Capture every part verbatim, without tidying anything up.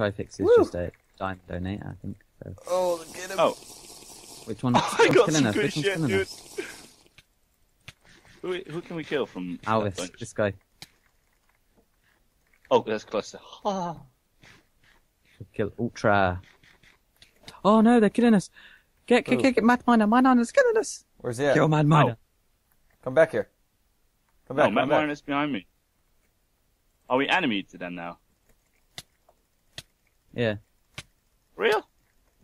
Tryfix is Woo. just a dime donate, I think. So. Oh, get him! Oh. Which one? Oh, I got some good shit, dude. Who, who can we kill from Elvis? This guy. Oh, that's closer. Oh. We'll kill Ultra. Oh no, they're killing us! Get, get, get, get Mad Miner! Mad Miner's killing us! Where's he at? Kill Mad Miner! Oh. Come back here! Come back! No, Mad Miner's behind me. Are we animated then now? Yeah. Real?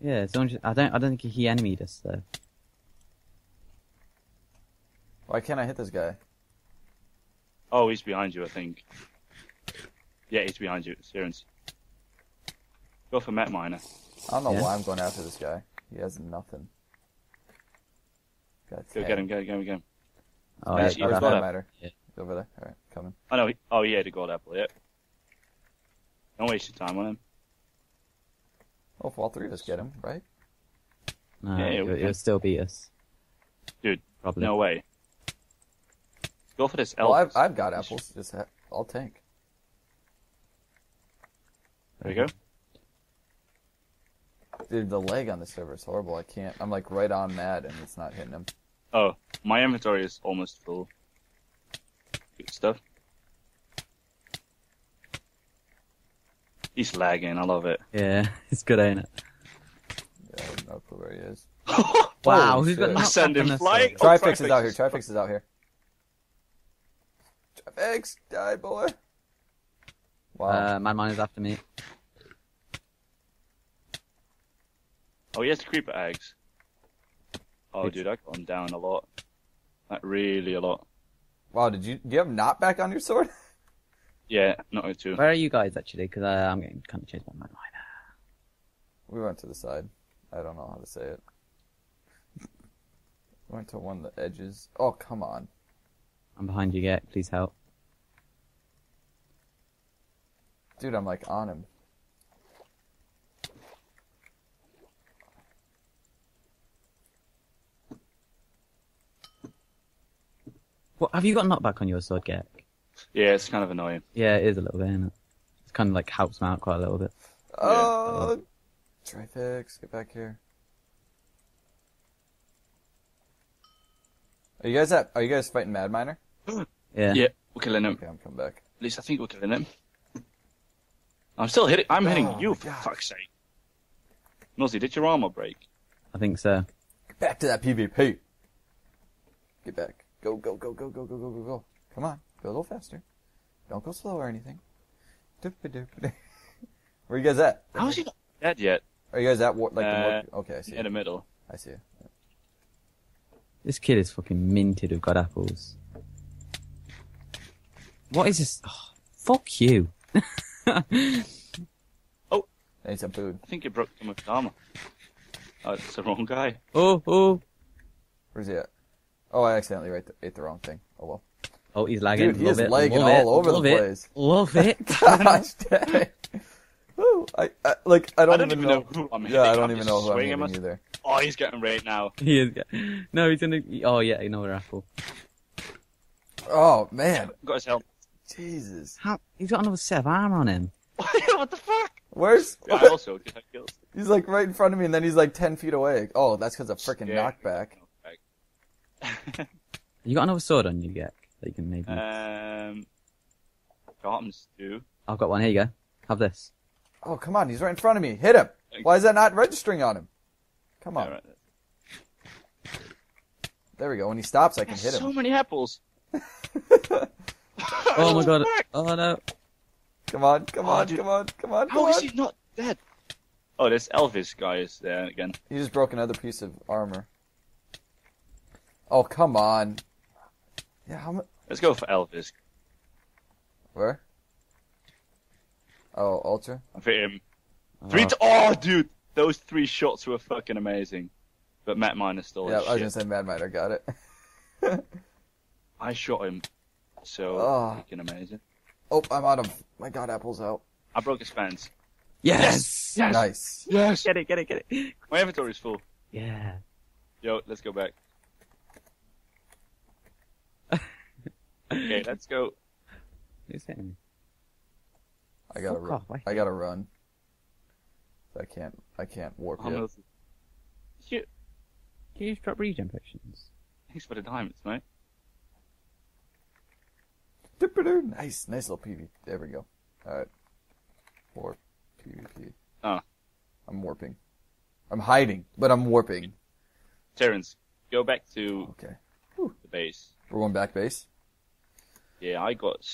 Yeah. As long as, I don't. I don't think he animated us though. Why can't I hit this guy? Oh, he's behind you, I think. Yeah, he's behind you. Sirance. Go for Mad Miner. I don't know yeah. why I'm going after this guy. He has nothing. Go get him, go get him, get him. Oh, yeah, yeah, Mad Miner. Yeah. Over there. Alright, coming. Oh, no. He, oh, yeah, the gold apple, yeah. Don't waste your time on him. Oh, if all three of us get him, right? No, yeah, it'll, it'll still beat us. Dude, probably. No way. Go for this Elvis. Well, I've, I've got apples. Just ha I'll tank. There you go. Dude, the lag on this server is horrible. I can't. I'm like right on Mad, and it's not hitting him. Oh, my inventory is almost full. Good stuff. He's lagging. I love it. Yeah, it's good, ain't it? Yeah, I have no clue where he is. Wow, who's got knocked up in this thing? Tryfix is out here. Tryfix is out here. Thanks, die boy. Wow. Uh, Mad Miner's after me. Oh, he has the creeper eggs. Oh, dude, I got him down a lot. Like, really a lot. Wow, did you? Do you have knot back on your sword? Yeah, not too. Where are you guys actually? Because uh, I'm getting kind of chased by Mad Miner. We went to the side. I don't know how to say it. We went to one of the edges. Oh, come on. I'm behind you, Gek. Please help. Dude, I'm like on him. What, have you got knockback on your sword, Gek? Yeah, it's kind of annoying. Yeah, it is a little bit, isn't it? It's kind of like helps me out quite a little bit. Oh! Yeah, Tryfix, get back here. Are you guys at, Are you guys fighting Mad Miner? Yeah. Yeah, we're killing him. Okay, I'm coming back. At least I think we're killing him. I'm still hitting. I'm oh hitting you for God. fuck's sake. Nossi, did your armor break? I think so. Get back to that PvP. Get back. Go go go go go go go go go. Come on, go a little faster. Don't go slow or anything. Where you guys at? How is he not dead yet? Are you guys at war? Like uh, the okay, I see. In the middle. I see. Yeah. This kid is fucking minted. Who've got apples? What is this? Oh, fuck you. Oh, I need some food. I think you broke him with armor. Oh, it's the wrong guy. Oh, oh. Where's he at? Oh, I accidentally ate the, ate the wrong thing. Oh well. Oh, he's lagging. Dude, he's lagging all it. over Love the it. place. Love it. Gosh, dang. Woo. I, I like. I don't, I don't even, even know. know who I'm hitting. Yeah, I don't I'm even know who I'm hitting either. Oh, he's getting raped now. He is. Getting... No, he's gonna. Oh yeah, another apple. Oh man. Got his help. Jesus. How? He's got another set of armor on him. What the fuck? Where's? Yeah, I also did that kills. He's like right in front of me, and then he's like ten feet away. Oh, that's because of frickin' yeah, knockback. knockback. You got another sword on you, Gek? That you can maybe. Um. Gartons do. I've got one. Here you go. Have this. Oh come on! He's right in front of me. Hit him. Why is that not registering on him? Come on. Yeah, right there. There we go. When he stops, I can There's hit him. So many apples. Oh my god. Oh no. Come on, come on, oh, come on, come on, come How on. How is he not dead? Oh, this Elvis guy is there again. He just broke another piece of armor. Oh, come on. Yeah, how much? Let's go for Elvis. Where? Oh, Ultra? I hit him. Oh. Three to Oh, dude! Those three shots were fucking amazing. But Mad Miner stole yeah, his shit. Yeah, I was gonna say Mad Miner got it. I shot him. So oh. freaking amazing. Oh, I'm out of my god apples out. I broke his fence. Yes! Yes! Nice. Yes! Get it, get it, get it. My inventory is full. Yeah. Yo, let's go back. Okay, let's go. Who's hitting me? I gotta run. I gotta run. I can't. I can't warp oh, yet. Shoot. Can you just drop regen potions? Thanks for the diamonds, mate. Nice, nice little P V. There we go. Alright. Warp. P V P. Ah. I'm warping. I'm hiding, but I'm warping. Terrence, go back to okay. the base. We're going back base? Yeah, I got